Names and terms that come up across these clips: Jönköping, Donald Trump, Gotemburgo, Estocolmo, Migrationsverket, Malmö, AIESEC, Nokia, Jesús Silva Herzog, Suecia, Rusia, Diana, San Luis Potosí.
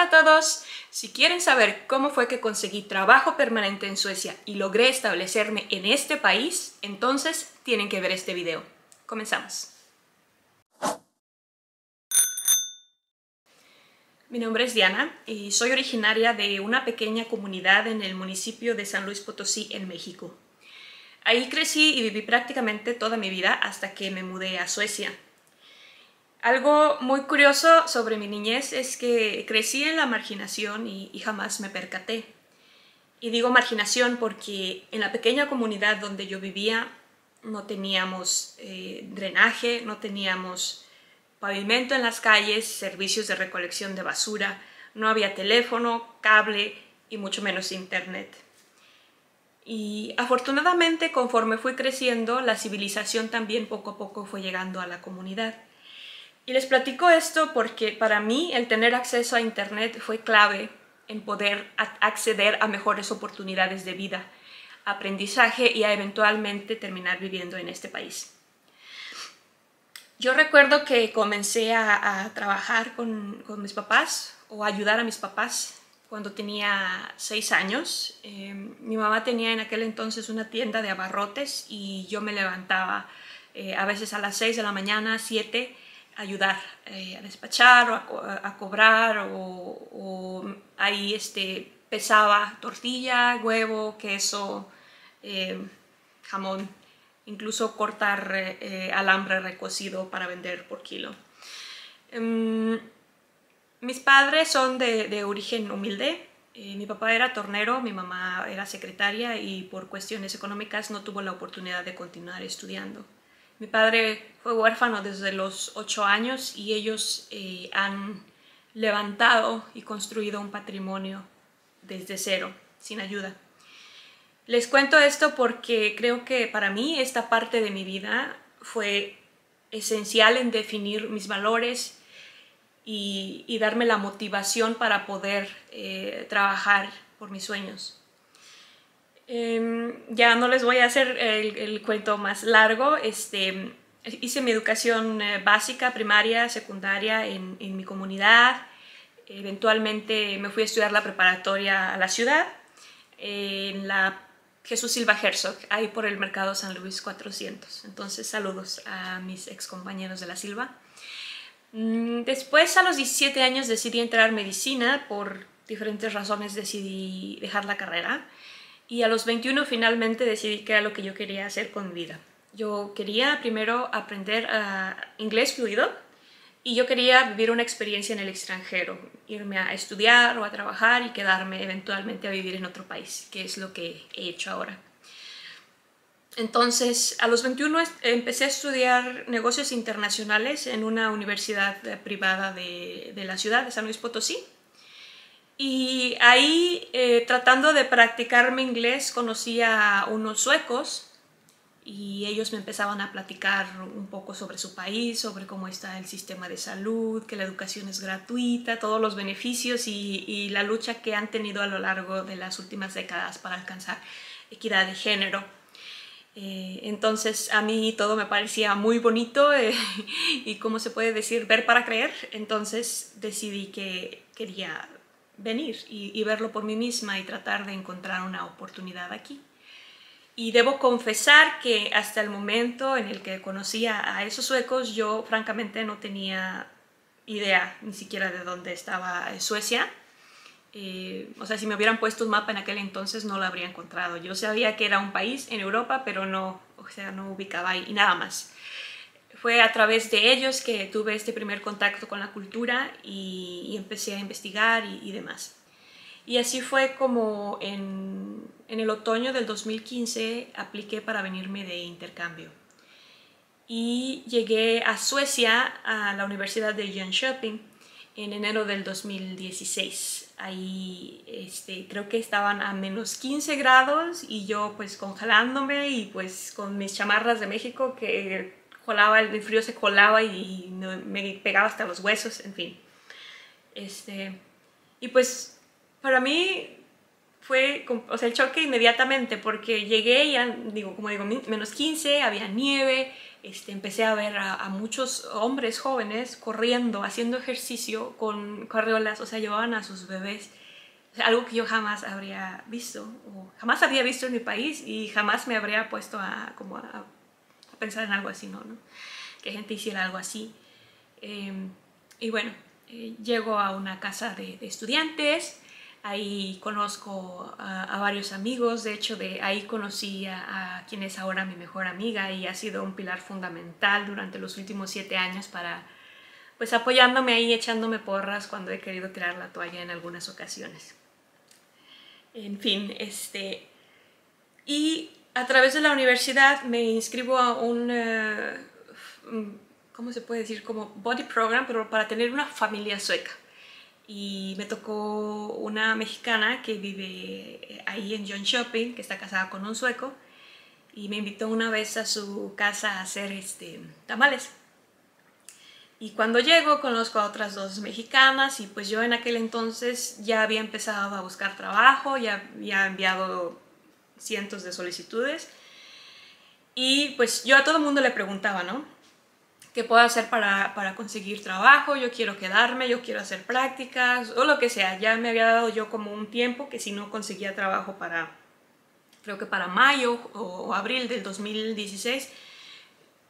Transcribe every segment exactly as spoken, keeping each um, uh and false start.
Hola a todos. Si quieren saber cómo fue que conseguí trabajo permanente en Suecia y logré establecerme en este país, entonces tienen que ver este video. Comenzamos. Mi nombre es Diana y soy originaria de una pequeña comunidad en el municipio de San Luis Potosí, en México. Ahí crecí y viví prácticamente toda mi vida hasta que me mudé a Suecia. Algo muy curioso sobre mi niñez es que crecí en la marginación y, y jamás me percaté. Y digo marginación porque en la pequeña comunidad donde yo vivía no teníamos eh, drenaje, no teníamos pavimento en las calles, servicios de recolección de basura, no había teléfono, cable y mucho menos internet. Y afortunadamente, conforme fui creciendo, la civilización también poco a poco fue llegando a la comunidad. Y les platico esto porque para mí el tener acceso a internet fue clave en poder acceder a mejores oportunidades de vida, aprendizaje y a eventualmente terminar viviendo en este país. Yo recuerdo que comencé a, a trabajar con, con mis papás o a ayudar a mis papás cuando tenía seis años. Eh, mi mamá tenía en aquel entonces una tienda de abarrotes y yo me levantaba eh, a veces a las seis de la mañana, siete, ayudar eh, a despachar, o a, a cobrar, o, o ahí este, pesaba tortilla, huevo, queso, eh, jamón, incluso cortar eh, alambre recocido para vender por kilo. Um, mis padres son de, de origen humilde. Eh, mi papá era tornero, mi mamá era secretaria y por cuestiones económicas no tuvo la oportunidad de continuar estudiando. Mi padre fue huérfano desde los ocho años y ellos eh, han levantado y construido un patrimonio desde cero, sin ayuda. Les cuento esto porque creo que para mí esta parte de mi vida fue esencial en definir mis valores y, y darme la motivación para poder eh, trabajar por mis sueños. Eh, ya no les voy a hacer el, el cuento más largo. Este, hice mi educación eh, básica, primaria, secundaria en, en mi comunidad. Eventualmente me fui a estudiar la preparatoria a la ciudad, eh, en la Jesús Silva Herzog, ahí por el mercado San Luis cuatrocientos. Entonces, saludos a mis excompañeros de la Silva. Mm, después, a los diecisiete años, decidí entrar en medicina. Por diferentes razones decidí dejar la carrera. Y a los veintiuno finalmente decidí que era lo que yo quería hacer con mi vida. Yo quería primero aprender uh, inglés fluido y yo quería vivir una experiencia en el extranjero, irme a estudiar o a trabajar y quedarme eventualmente a vivir en otro país, que es lo que he hecho ahora. Entonces, a los veintiuno empecé a estudiar negocios internacionales en una universidad privada de, de la ciudad de San Luis Potosí. Y ahí, eh, tratando de practicar mi inglés, conocí a unos suecos y ellos me empezaban a platicar un poco sobre su país, sobre cómo está el sistema de salud, que la educación es gratuita, todos los beneficios y, y la lucha que han tenido a lo largo de las últimas décadas para alcanzar equidad de género. Eh, entonces, a mí todo me parecía muy bonito eh, y, como se puede decir, ver para creer. Entonces, decidí que quería venir y, y verlo por mí misma y tratar de encontrar una oportunidad aquí. Y debo confesar que hasta el momento en el que conocía a esos suecos, yo francamente no tenía idea ni siquiera de dónde estaba Suecia. Eh, o sea, si me hubieran puesto un mapa en aquel entonces no lo habría encontrado. Yo sabía que era un país en Europa, pero no, o sea, no ubicaba ahí y nada más. Fue a través de ellos que tuve este primer contacto con la cultura y, y empecé a investigar y, y demás. Y así fue como en, en el otoño del dos mil quince apliqué para venirme de intercambio. Y llegué a Suecia, a la Universidad de Jönköping, en enero del dos mil dieciséis. Ahí este, creo que estaban a menos quince grados y yo pues congelándome y pues con mis chamarras de México que... Colaba, el frío se colaba y me pegaba hasta los huesos, en fin. Este, y pues para mí fue, o sea, el choque inmediatamente, porque llegué y, digo, como digo, menos quince, había nieve, este, empecé a ver a, a muchos hombres jóvenes corriendo, haciendo ejercicio con carriolas, o sea, llevaban a sus bebés. O sea, algo que yo jamás habría visto, o jamás había visto en mi país y jamás me habría puesto a, como a, a pensar en algo así, ¿no? ¿no? Que gente hiciera algo así. Eh, y bueno, eh, llego a una casa de, de estudiantes. Ahí conozco a, a varios amigos, de hecho de ahí conocí a, a quien es ahora mi mejor amiga y ha sido un pilar fundamental durante los últimos siete años para, pues, apoyándome ahí, echándome porras cuando he querido tirar la toalla en algunas ocasiones. En fin, este... Y a través de la universidad me inscribo a un... Uh, ¿cómo se puede decir? Como body program, pero para tener una familia sueca. Y me tocó una mexicana que vive ahí en Jönköping, que está casada con un sueco, y me invitó una vez a su casa a hacer este, tamales. Y cuando llego conozco a otras dos mexicanas y pues yo en aquel entonces ya había empezado a buscar trabajo, ya había enviado cientos de solicitudes. Y pues yo a todo el mundo le preguntaba, ¿no? ¿Qué puedo hacer para, para conseguir trabajo? Yo quiero quedarme, yo quiero hacer prácticas o lo que sea. Ya me había dado yo como un tiempo que si no conseguía trabajo para, creo que para mayo o, o abril del dos mil dieciséis,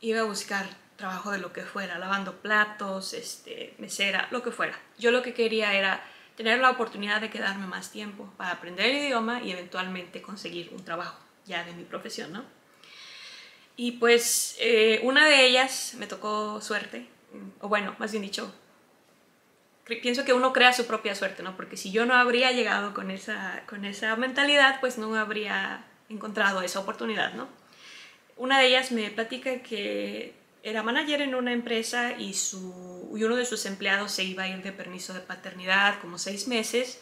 iba a buscar trabajo de lo que fuera, lavando platos, este, mesera, lo que fuera. Yo lo que quería era tener la oportunidad de quedarme más tiempo para aprender el idioma y eventualmente conseguir un trabajo ya de mi profesión, ¿no? Y pues eh, una de ellas me tocó suerte, o bueno, más bien dicho, pienso que uno crea su propia suerte, ¿no? Porque si yo no habría llegado con esa, con esa mentalidad, pues no habría encontrado esa oportunidad, ¿no? Una de ellas me platica que era manager en una empresa y, su, y uno de sus empleados se iba a ir de permiso de paternidad como seis meses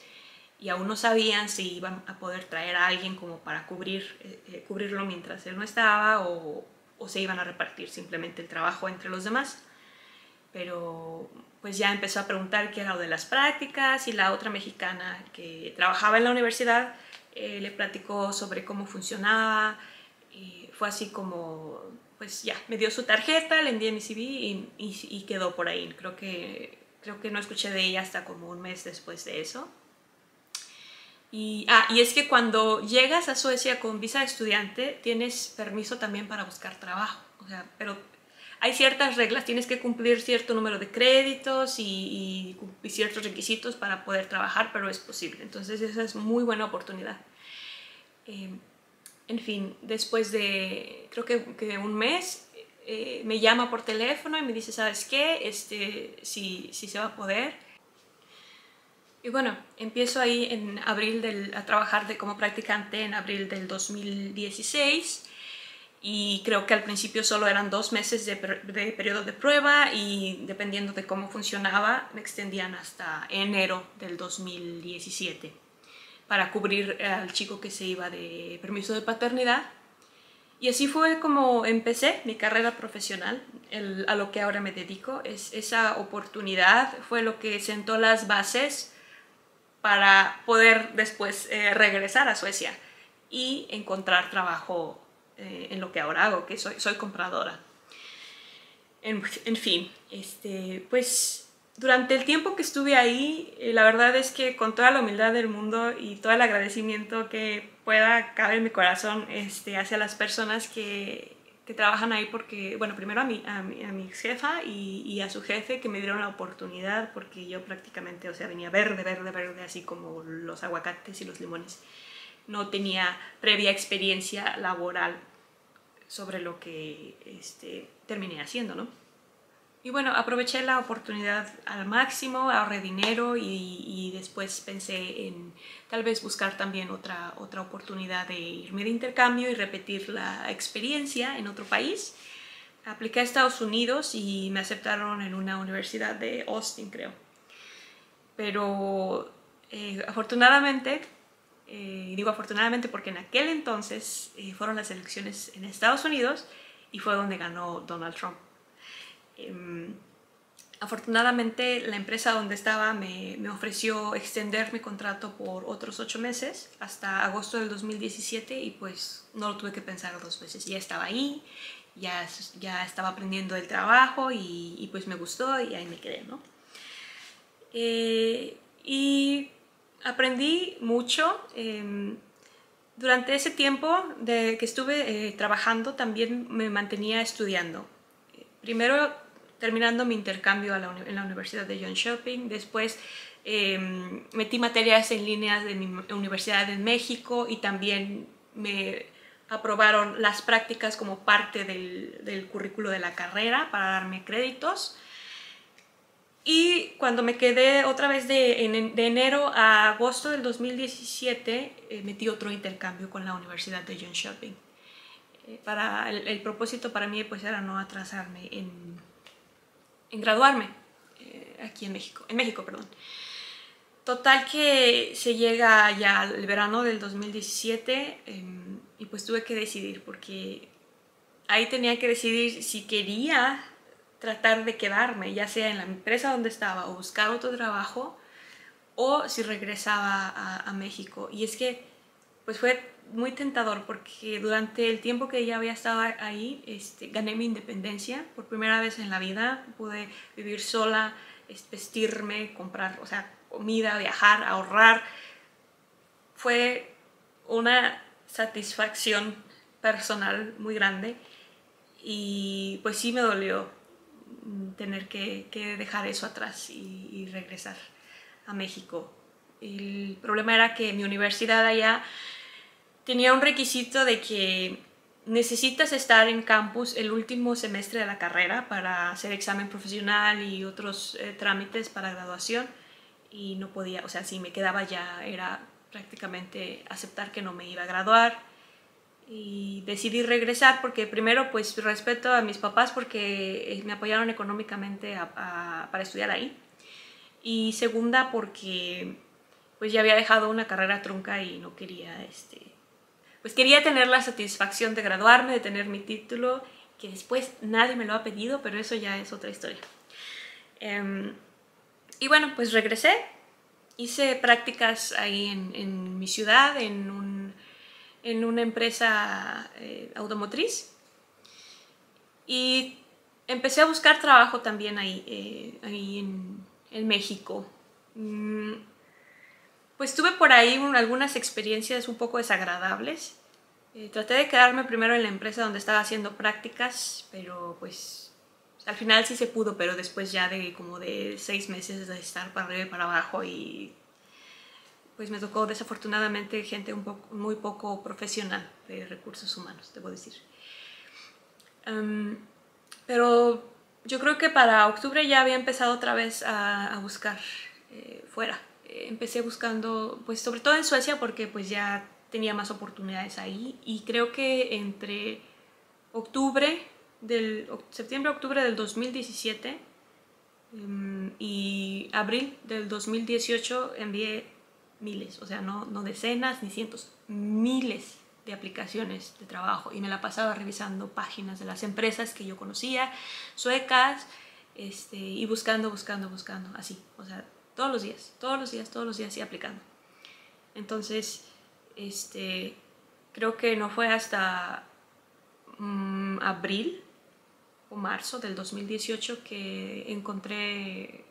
y aún no sabían si iban a poder traer a alguien como para cubrir, eh, cubrirlo mientras él no estaba o, o se iban a repartir simplemente el trabajo entre los demás. Pero pues ya empezó a preguntar qué era lo de las prácticas y la otra mexicana que trabajaba en la universidad eh, le platicó sobre cómo funcionaba y fue así como, pues ya, me dio su tarjeta, le envié mi C V y, y, y quedó por ahí. Creo que, creo que no escuché de ella hasta como un mes después de eso. Y, ah, y es que cuando llegas a Suecia con visa de estudiante, tienes permiso también para buscar trabajo. O sea, pero hay ciertas reglas, tienes que cumplir cierto número de créditos y, y, y ciertos requisitos para poder trabajar, pero es posible. Entonces esa es muy buena oportunidad. Eh, en fin, después de, creo que, que un mes, eh, me llama por teléfono y me dice, ¿sabes qué? Este, si, si se va a poder. Y bueno, empiezo ahí en abril del, a trabajar de, como practicante en abril del dos mil dieciséis y creo que al principio solo eran dos meses de, de periodo de prueba y dependiendo de cómo funcionaba me extendían hasta enero del dos mil diecisiete para cubrir al chico que se iba de permiso de paternidad. Y así fue como empecé mi carrera profesional, el, a lo que ahora me dedico. Es, esa oportunidad fue lo que sentó las bases para poder después eh, regresar a Suecia y encontrar trabajo eh, en lo que ahora hago, que soy, soy compradora. En, en fin, este, pues durante el tiempo que estuve ahí, eh, la verdad es que con toda la humildad del mundo y todo el agradecimiento que pueda cabe en mi corazón este, hacia las personas que, que trabajan ahí, porque, bueno, primero a mi, a mi, a mi jefa y, y a su jefe que me dieron la oportunidad, porque yo prácticamente, o sea, venía verde, verde, verde, así como los aguacates y los limones. No tenía previa experiencia laboral sobre lo que este, terminé haciendo, ¿no? Y bueno, aproveché la oportunidad al máximo, ahorré dinero y, y después pensé en tal vez buscar también otra, otra oportunidad de irme de intercambio y repetir la experiencia en otro país. Apliqué a Estados Unidos y me aceptaron en una universidad de Austin, creo. Pero eh, afortunadamente, eh, digo afortunadamente porque en aquel entonces eh, fueron las elecciones en Estados Unidos y fue donde ganó Donald Trump. Um, afortunadamente la empresa donde estaba me, me ofreció extender mi contrato por otros ocho meses hasta agosto del dos mil diecisiete y pues no lo tuve que pensar dos veces, ya estaba ahí ya, ya estaba aprendiendo el trabajo y, y pues me gustó y ahí me quedé, ¿no? Eh, y aprendí mucho. Eh, durante ese tiempo de que estuve eh, trabajando también me mantenía estudiando. Primero terminando mi intercambio a la, en la Universidad de Jönköping, después eh, metí materias en línea de mi Universidad de México y también me aprobaron las prácticas como parte del, del currículo de la carrera para darme créditos. Y cuando me quedé otra vez de, de enero a agosto del dos mil diecisiete, eh, metí otro intercambio con la Universidad de Jönköping. Eh, para el, el propósito para mí pues, era no atrasarme en, en graduarme eh, aquí en México. En México, perdón. Total que se llega ya al verano del dos mil diecisiete eh, y pues tuve que decidir, porque ahí tenía que decidir si quería tratar de quedarme, ya sea en la empresa donde estaba o buscar otro trabajo, o si regresaba a, a México. Y es que pues fue muy tentador, porque durante el tiempo que ya había estado ahí este, gané mi independencia por primera vez en la vida. Pude vivir sola, vestirme, comprar, o sea, comida, viajar, ahorrar. Fue una satisfacción personal muy grande y pues sí me dolió tener que, que dejar eso atrás y, y regresar a México. El problema era que mi universidad allá tenía un requisito de que necesitas estar en campus el último semestre de la carrera para hacer examen profesional y otros eh, trámites para graduación, y no podía, o sea, si me quedaba ya era prácticamente aceptar que no me iba a graduar. Y decidí regresar porque primero pues respeto a mis papás, porque me apoyaron económicamente a, a, para estudiar ahí, y segunda porque pues ya había dejado una carrera trunca y no quería, este, pues quería tener la satisfacción de graduarme, de tener mi título, que después nadie me lo ha pedido, pero eso ya es otra historia. Um, y bueno, pues regresé, hice prácticas ahí en, en mi ciudad, en un en una empresa eh, automotriz, y empecé a buscar trabajo también ahí, eh, ahí en, en México. Mm, pues tuve por ahí un, algunas experiencias un poco desagradables. Eh, traté de quedarme primero en la empresa donde estaba haciendo prácticas, pero pues al final sí se pudo, pero después ya de como de seis meses de estar para arriba y para abajo, y pues me tocó desafortunadamente gente un poco, muy poco profesional de recursos humanos, debo decir. Um, pero yo creo que para octubre ya había empezado otra vez a, a buscar eh, fuera. Eh, empecé buscando, pues sobre todo en Suecia, porque pues ya tenía más oportunidades ahí. Y creo que entre octubre del, septiembre, octubre del dos mil diecisiete um, y abril del dos mil dieciocho envié miles, o sea, no, no decenas ni cientos, miles de aplicaciones de trabajo, y me la pasaba revisando páginas de las empresas que yo conocía, suecas, este, y buscando, buscando, buscando, así, o sea, todos los días, todos los días, todos los días y aplicando. Entonces, este, creo que no fue hasta mmm, abril o marzo del dos mil dieciocho que encontré,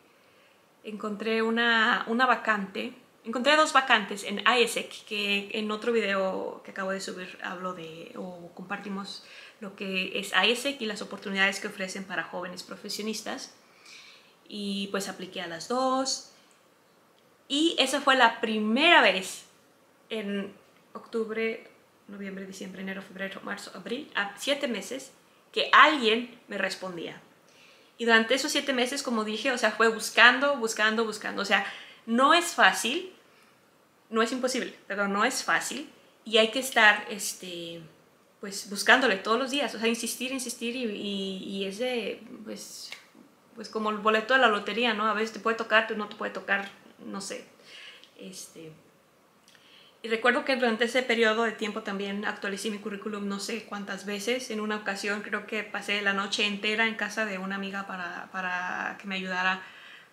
encontré una, una vacante. Encontré dos vacantes en AIESEC, que en otro video que acabo de subir hablo de, o compartimos lo que es AIESEC y las oportunidades que ofrecen para jóvenes profesionistas. Y pues apliqué a las dos. Y esa fue la primera vez en octubre, noviembre, diciembre, enero, febrero, marzo, abril, a siete meses, que alguien me respondía. Y durante esos siete meses, como dije, o sea, fue buscando, buscando, buscando. O sea, no es fácil, no es imposible, pero no es fácil, y hay que estar este, pues, buscándole todos los días, o sea, insistir, insistir, y, y, y es de, pues, pues como el boleto de la lotería, ¿no? A veces te puede tocar, pero no te puede tocar, no sé. Este, y recuerdo que durante ese periodo de tiempo también actualicé mi currículum no sé cuántas veces. En una ocasión creo que pasé la noche entera en casa de una amiga para, para que me ayudara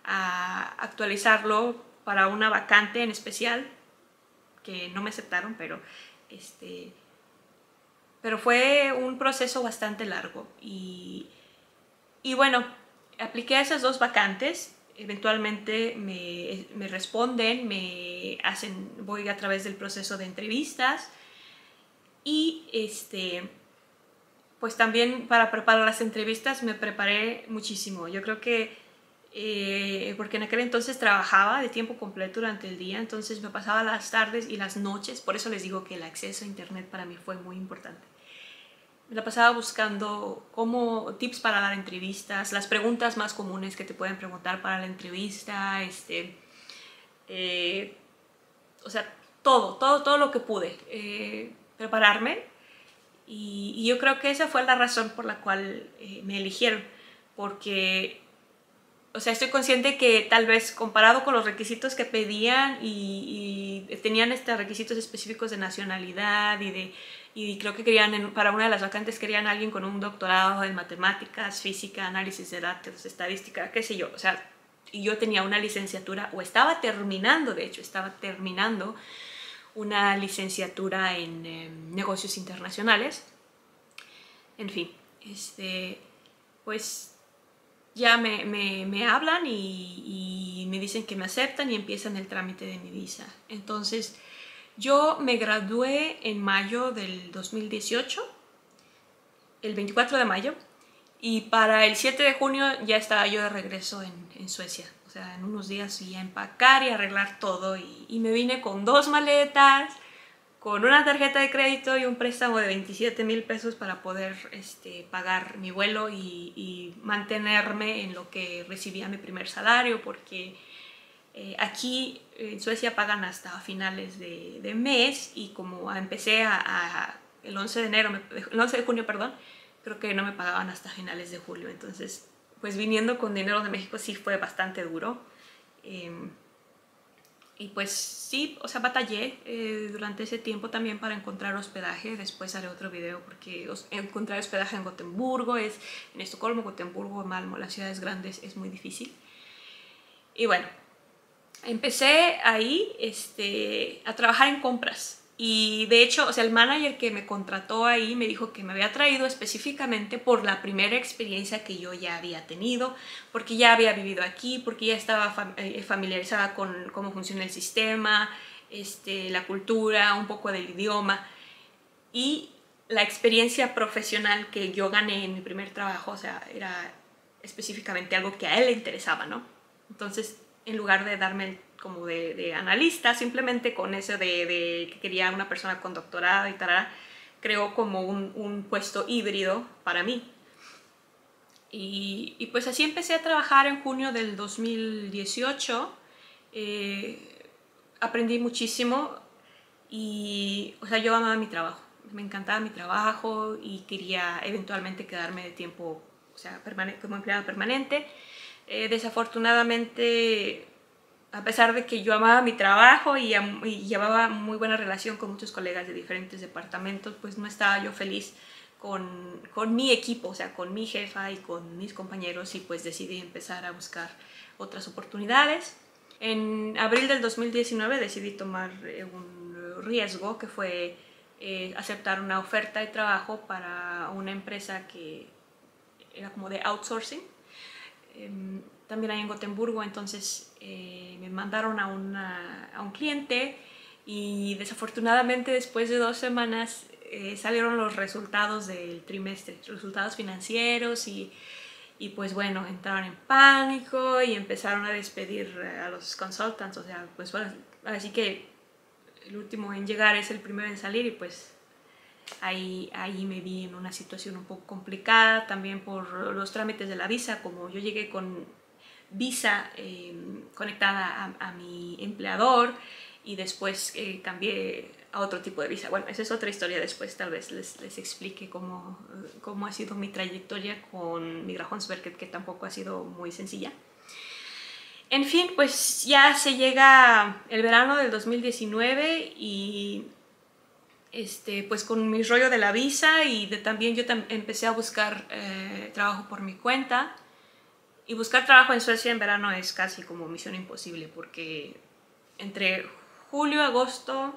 a actualizarlo para una vacante en especial que no me aceptaron, pero este Pero fue un proceso bastante largo y, y bueno, apliqué a esas dos vacantes, eventualmente me, me responden, me hacen, voy a través del proceso de entrevistas y este, pues también para preparar las entrevistas me preparé muchísimo. Yo creo que Eh, porque en aquel entonces trabajaba de tiempo completo durante el día, entonces me pasaba las tardes y las noches, por eso les digo que el acceso a internet para mí fue muy importante. Me la pasaba buscando cómo, tips para dar entrevistas, las preguntas más comunes que te pueden preguntar para la entrevista, este, eh, o sea, todo, todo, todo lo que pude eh, prepararme, y, y yo creo que esa fue la razón por la cual eh, me eligieron, porque o sea, estoy consciente que tal vez comparado con los requisitos que pedían y, y tenían estos requisitos específicos de nacionalidad y de y creo que querían, para una de las vacantes querían a alguien con un doctorado en matemáticas, física, análisis de datos, estadística, qué sé yo. O sea, y yo tenía una licenciatura, o estaba terminando, de hecho, estaba terminando una licenciatura en eh, negocios internacionales. En fin, este, pues ya me, me, me hablan y, y me dicen que me aceptan y empiezan el trámite de mi visa. Entonces, yo me gradué en mayo del dos mil dieciocho, el veinticuatro de mayo, y para el siete de junio ya estaba yo de regreso en, en Suecia. O sea, en unos días iba a empacar y arreglar todo y, y me vine con dos maletas, con una tarjeta de crédito y un préstamo de veintisiete mil pesos para poder este, pagar mi vuelo y, y mantenerme en lo que recibía mi primer salario, porque eh, aquí en Suecia pagan hasta finales de, de mes, y como empecé a, a el, once de enero, el once de junio, perdón, creo que no me pagaban hasta finales de julio. Entonces, pues viniendo con dinero de México sí fue bastante duro. Eh, Y pues sí, o sea, batallé eh, durante ese tiempo también para encontrar hospedaje. Después haré otro video porque encontrar hospedaje en Gotemburgo, es, en Estocolmo, Gotemburgo, Malmö, las ciudades grandes, es muy difícil. Y bueno, empecé ahí este, a trabajar en compras. Y de hecho, o sea, el manager que me contrató ahí me dijo que me había traído específicamente por la primera experiencia que yo ya había tenido, porque ya había vivido aquí, porque ya estaba fam- familiarizada con cómo funciona el sistema, este, la cultura, un poco del idioma. Y la experiencia profesional que yo gané en mi primer trabajo, o sea, era específicamente algo que a él le interesaba, ¿no? Entonces, en lugar de darme el como de, de analista, simplemente con eso de, de que quería una persona con doctorado y tal, creo como un, un puesto híbrido para mí. Y, y pues así empecé a trabajar en junio del dos mil dieciocho. Eh, aprendí muchísimo y, o sea, yo amaba mi trabajo. Me encantaba mi trabajo y quería eventualmente quedarme de tiempo, o sea, permane- como empleada permanente. Eh, desafortunadamente, a pesar de que yo amaba mi trabajo y, am y llevaba muy buena relación con muchos colegas de diferentes departamentos, pues no estaba yo feliz con, con mi equipo, o sea, con mi jefa y con mis compañeros, y pues decidí empezar a buscar otras oportunidades. En abril del dos mil diecinueve decidí tomar un riesgo que fue eh, aceptar una oferta de trabajo para una empresa que era como de outsourcing. Eh, también ahí en Gotemburgo, entonces eh, me mandaron a, una, a un cliente y desafortunadamente después de dos semanas eh, salieron los resultados del trimestre, resultados financieros y, y pues bueno, entraron en pánico y empezaron a despedir a los consultants, o sea, pues bueno, así que el último en llegar es el primero en salir, y pues Ahí, ahí me vi en una situación un poco complicada también por los trámites de la visa. Como yo llegué con visa eh, conectada a, a mi empleador y después eh, cambié a otro tipo de visa. Bueno, esa es otra historia, después tal vez les, les explique cómo, cómo ha sido mi trayectoria con Migrationsverket, que tampoco ha sido muy sencilla. En fin, pues ya se llega el verano del dos mil diecinueve y Este, pues con mi rollo de la visa y de, también yo tam empecé a buscar eh, trabajo por mi cuenta, y buscar trabajo en Suecia en verano es casi como misión imposible, porque entre julio, agosto,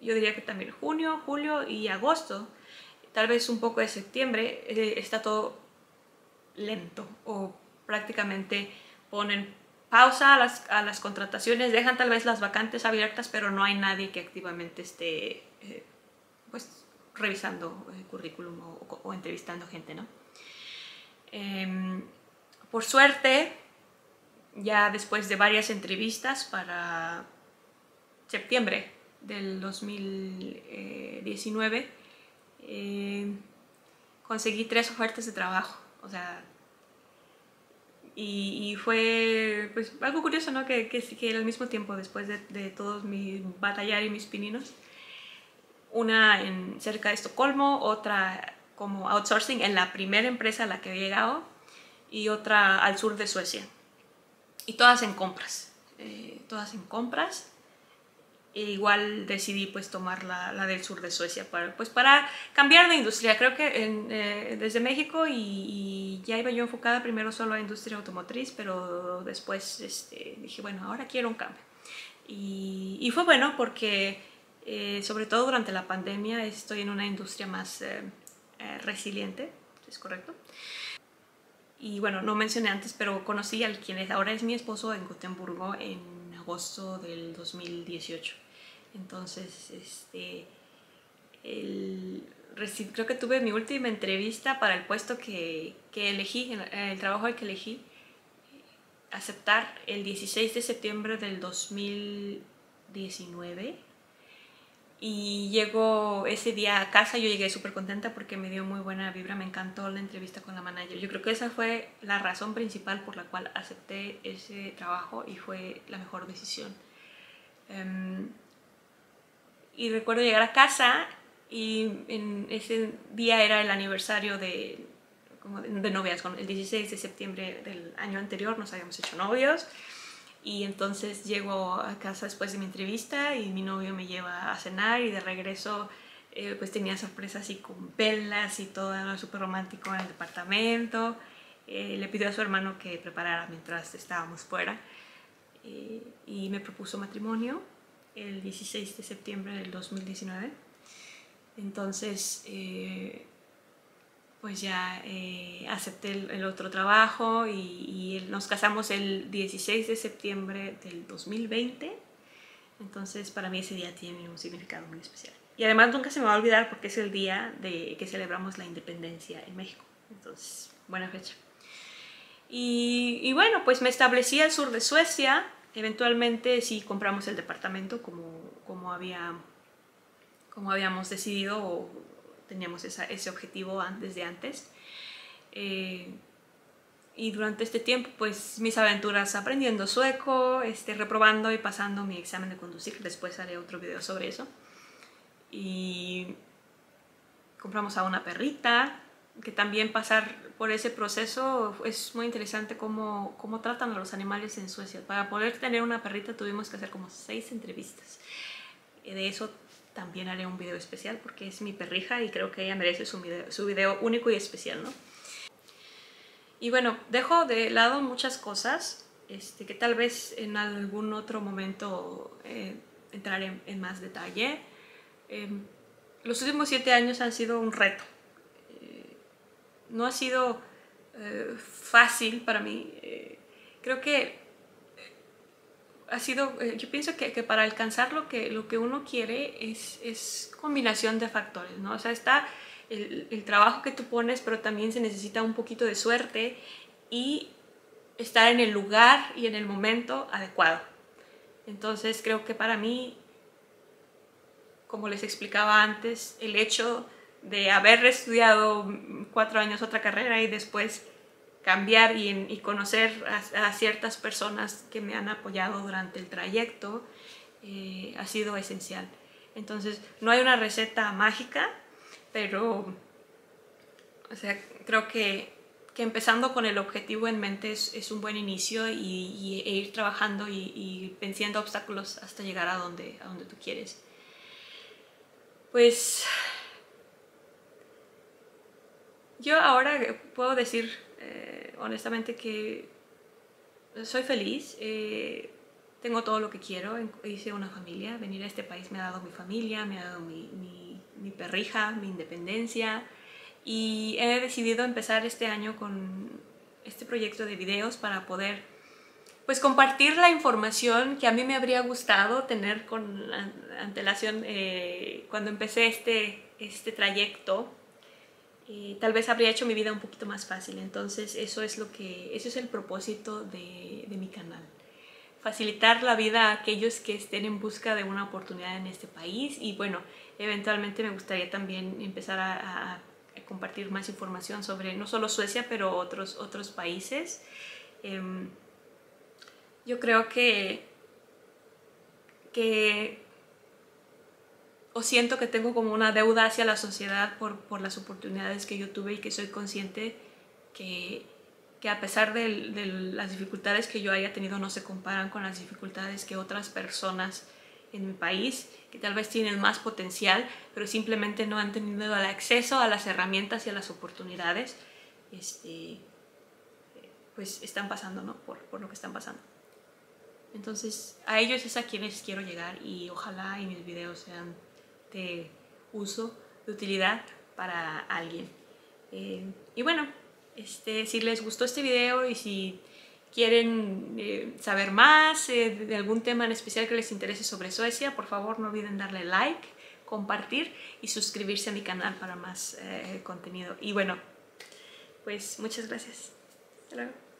yo diría que también junio, julio y agosto tal vez un poco de septiembre, eh, está todo lento o prácticamente ponen pausa a las, a las contrataciones, dejan tal vez las vacantes abiertas, pero no hay nadie que activamente esté eh, pues, revisando el currículum o, o, o entrevistando gente, ¿no? Eh, por suerte, ya después de varias entrevistas para septiembre del dos mil diecinueve, eh, conseguí tres ofertas de trabajo, o sea, y, y fue pues, algo curioso, ¿no? Que, que, que al mismo tiempo, después de, de todos mis batallar y mis pininos, una en, cerca de Estocolmo, otra como outsourcing en la primera empresa a la que había llegado y otra al sur de Suecia. Y todas en compras, eh, todas en compras. E igual decidí pues tomar la, la del sur de Suecia para, pues, para cambiar de industria. Creo que en, eh, desde México y, y ya iba yo enfocada primero solo a industria automotriz, pero después este, dije, bueno, ahora quiero un cambio. Y, y fue bueno porque eh, sobre todo durante la pandemia estoy en una industria más eh, eh, resiliente, ¿es correcto? Y bueno, no mencioné antes, pero conocí al quien ahora es mi esposo en Gotemburgo en agosto del dos mil dieciocho. Entonces, este, el, creo que tuve mi última entrevista para el puesto que, que elegí, el, el trabajo al que elegí, aceptar el dieciséis de septiembre del dos mil diecinueve. Y llegó ese día a casa, yo llegué súper contenta porque me dio muy buena vibra, me encantó la entrevista con la manager. Yo creo que esa fue la razón principal por la cual acepté ese trabajo y fue la mejor decisión. Um, y recuerdo llegar a casa y en ese día era el aniversario de, como de, de novias, el dieciséis de septiembre del año anterior nos habíamos hecho novios. Y entonces llego a casa después de mi entrevista y mi novio me lleva a cenar y de regreso eh, pues tenía sorpresas y con velas y todo, era súper romántico en el departamento. Eh, le pidió a su hermano que preparara mientras estábamos fuera eh, y me propuso matrimonio el dieciséis de septiembre del dos mil diecinueve. Entonces eh, pues ya eh, acepté el, el otro trabajo y, y nos casamos el dieciséis de septiembre del dos mil veinte. Entonces para mí ese día tiene un significado muy especial. Y además nunca se me va a olvidar porque es el día de que celebramos la independencia en México. Entonces, buena fecha. Y, y bueno, pues me establecí al sur de Suecia. Eventualmente sí compramos el departamento como, como, había, como habíamos decidido o teníamos esa, ese objetivo desde antes. Eh, y durante este tiempo, pues, mis aventuras aprendiendo sueco, este, reprobando y pasando mi examen de conducir. Después haré otro video sobre eso. Y compramos a una perrita, que también pasar por ese proceso es muy interesante cómo, cómo tratan a los animales en Suecia. Para poder tener una perrita tuvimos que hacer como seis entrevistas. De eso también haré un video especial porque es mi perrija y creo que ella merece su video, su video único y especial, ¿no? Y bueno, dejo de lado muchas cosas este, que tal vez en algún otro momento eh, entraré en, en más detalle. Eh, los últimos siete años han sido un reto. Eh, no ha sido eh, fácil para mí. Eh, creo que ha sido, yo pienso que, que para alcanzar lo que, lo que uno quiere es, es combinación de factores, ¿no? O sea, está el, el trabajo que tú pones, pero también se necesita un poquito de suerte y estar en el lugar y en el momento adecuado. Entonces, creo que para mí, como les explicaba antes, el hecho de haber estudiado cuatro años otra carrera y después cambiar y, y conocer a, a ciertas personas que me han apoyado durante el trayecto eh, ha sido esencial. Entonces, no hay una receta mágica, pero o sea, creo que, que empezando con el objetivo en mente es, es un buen inicio y, y, e ir trabajando y, y venciendo obstáculos hasta llegar a donde, a donde tú quieres. Pues yo ahora puedo decir eh, honestamente que soy feliz, eh, tengo todo lo que quiero, hice una familia, venir a este país me ha dado mi familia, me ha dado mi, mi, mi perrija, mi independencia, y he decidido empezar este año con este proyecto de videos para poder pues compartir la información que a mí me habría gustado tener con antelación eh, cuando empecé este, este trayecto. Eh, tal vez habría hecho mi vida un poquito más fácil, entonces eso es lo que, eso es el propósito de, de mi canal. Facilitar la vida a aquellos que estén en busca de una oportunidad en este país, y bueno, eventualmente me gustaría también empezar a, a, a compartir más información sobre no solo Suecia, pero otros, otros países. Eh, yo creo que, que o siento que tengo como una deuda hacia la sociedad por, por las oportunidades que yo tuve, y que soy consciente que que a pesar de, de las dificultades que yo haya tenido no se comparan con las dificultades que otras personas en mi país, que tal vez tienen más potencial, pero simplemente no han tenido el acceso a las herramientas y a las oportunidades, este, pues están pasando, ¿no? por, por lo que están pasando. Entonces a ellos es a quienes quiero llegar, y ojalá y mis videos sean de uso, de utilidad para alguien. Eh, y bueno... Este, si les gustó este video y si quieren eh, saber más eh, de algún tema en especial que les interese sobre Suecia, por favor no olviden darle like, compartir y suscribirse a mi canal para más eh, contenido. Y bueno, pues muchas gracias. Hasta luego.